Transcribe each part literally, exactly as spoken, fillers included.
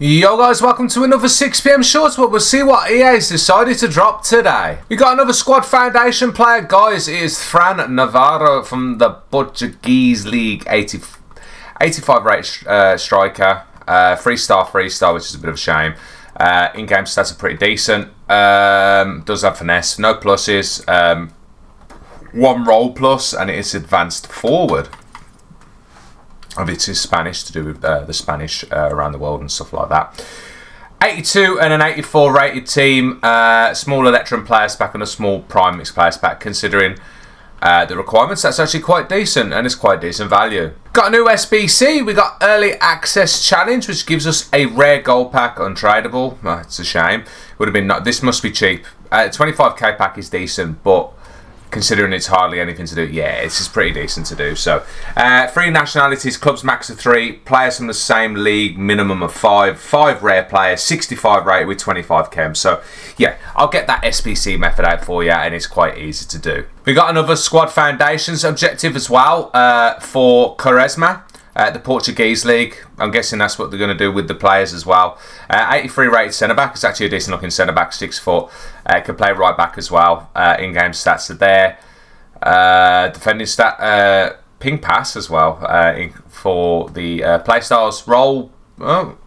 Yo guys, welcome to another six p m shorts, but we'll see what E A's decided to drop today. We got another squad foundation player, guys. It is Fran Navarro from the Portuguese League, eighty, eighty-five rate uh, striker, uh, three star, three star, which is a bit of a shame. Uh, in-game stats are pretty decent. Um, does have finesse, no pluses, um, one role plus, and it is advanced forward. Of it is Spanish, to do with uh, the Spanish uh, around the world and stuff like that. eighty-two and an eighty-four rated team. Uh, small Electrum players pack and a small Prime Mix players pack. Considering uh, the requirements, that's actually quite decent, and it's quite decent value. Got a new S B C. We got Early Access Challenge, which gives us a rare gold pack, untradeable. Oh, it's a shame. Would have been not. This must be cheap. Uh, twenty-five K pack is decent, but considering it's hardly anything to do, yeah, this is pretty decent to do. So, uh, three nationalities, clubs max of three, players from the same league, minimum of five, five rare players, sixty-five rated with twenty-five chem. So, yeah, I'll get that S P C method out for you, and it's quite easy to do. We got another squad foundations objective as well uh, for Karesma. Uh, the Portuguese League, I'm guessing that's what they're going to do with the players as well. Uh, eighty-three rated centre-back, it's actually a decent looking centre-back, six foot. Uh, can play right-back as well. Uh, in-game stats are there. Uh, defending stat, uh, ping pass as well uh, in, for the uh, play styles. Role, oh,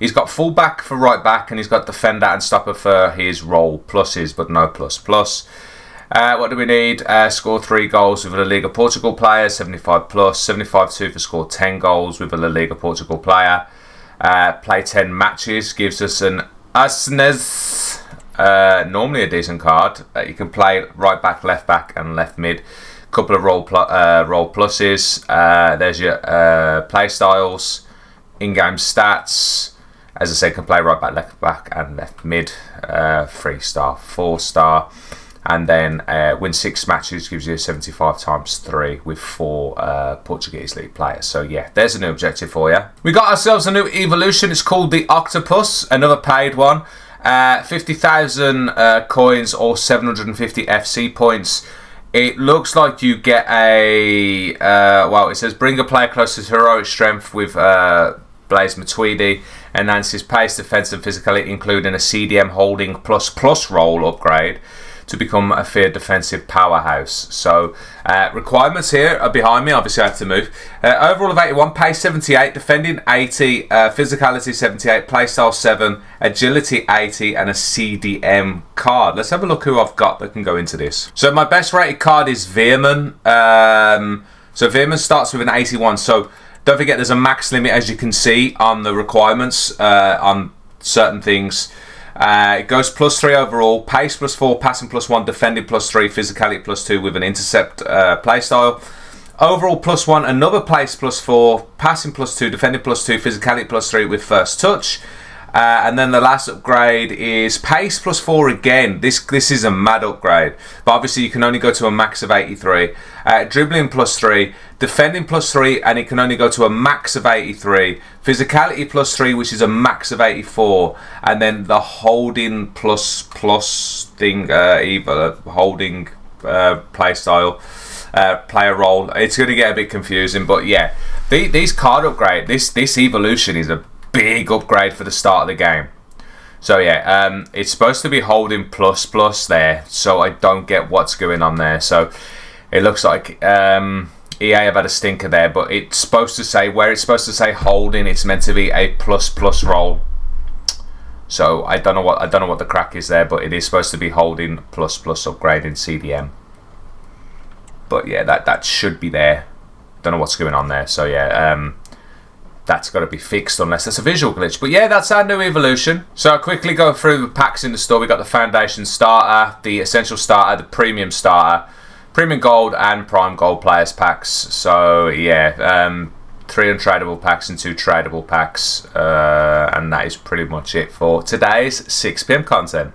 he's got full-back for right-back, and he's got defender and stopper for his role pluses, but no plus-plus. Uh, what do we need? Uh, score three goals with a La Liga Portugal player, seventy-five plus, seventy-five two for score ten goals with a La Liga Portugal player. Uh, play ten matches, gives us an Asnes, uh, normally a decent card. Uh, you can play right back, left back and left mid. Couple of role, pl uh, role pluses, uh, there's your uh, play styles, in-game stats. As I said, can play right back, left back and left mid, uh, three star, four star. And then uh, win six matches, gives you seventy-five times three with four uh, Portuguese League players. So yeah, there's a new objective for you. We got ourselves a new evolution. It's called the Octopus, another paid one. Uh, fifty thousand uh, coins or seven hundred fifty F C points. It looks like you get a, uh, well, it says bring a player close to heroic strength with uh, Blaise Matuidi. Enhances pace, defense and physicality, including a C D M holding plus plus role upgrade to become a feared defensive powerhouse. So, uh, requirements here are behind me. Obviously, I have to move. Uh, overall of eighty-one, pace seventy-eight, defending eighty, uh, physicality seventy-eight, playstyle seven, agility eighty, and a C D M card. Let's have a look who I've got that can go into this. So, my best rated card is Veerman. Um, so, Veerman starts with an eighty-one. So, don't forget there's a max limit, as you can see, on the requirements, uh, on certain things. Uh, it goes plus three overall, pace plus four, passing plus one, defending plus three, physicality plus two with an intercept uh, playstyle. Overall plus one, another pace plus four, passing plus two, defending plus two, physicality plus three with first touch. Uh, and then the last upgrade is pace plus four again. This this is a mad upgrade, but obviously you can only go to a max of eighty-three. Uh, dribbling plus three, defending plus three, and it can only go to a max of eighty-three. Physicality plus three, which is a max of eighty-four, and then the holding plus plus thing, uh, either holding uh, play style. Uh, player role. It's going to get a bit confusing, but yeah, the, these card upgrade, this this evolution is a big upgrade for the start of the game. So yeah, um, it's supposed to be holding plus plus there, so I don't get what's going on there. So it looks like um, E A have had a stinker there, but it's supposed to say, where it's supposed to say holding, it's meant to be a plus plus roll. So I don't know what I don't know what the crack is there, but it is supposed to be holding plus plus upgrading C D M. But yeah, that that should be there. Don't know what's going on there. So yeah. Um, That's got to be fixed unless that's a visual glitch. But yeah, that's our new evolution. So I'll quickly go through the packs in the store. We got the Foundation Starter, the Essential Starter, the Premium Starter, Premium Gold and Prime Gold Players packs. So yeah, um, three untradeable packs and two tradable packs. Uh, and that is pretty much it for today's six p m content.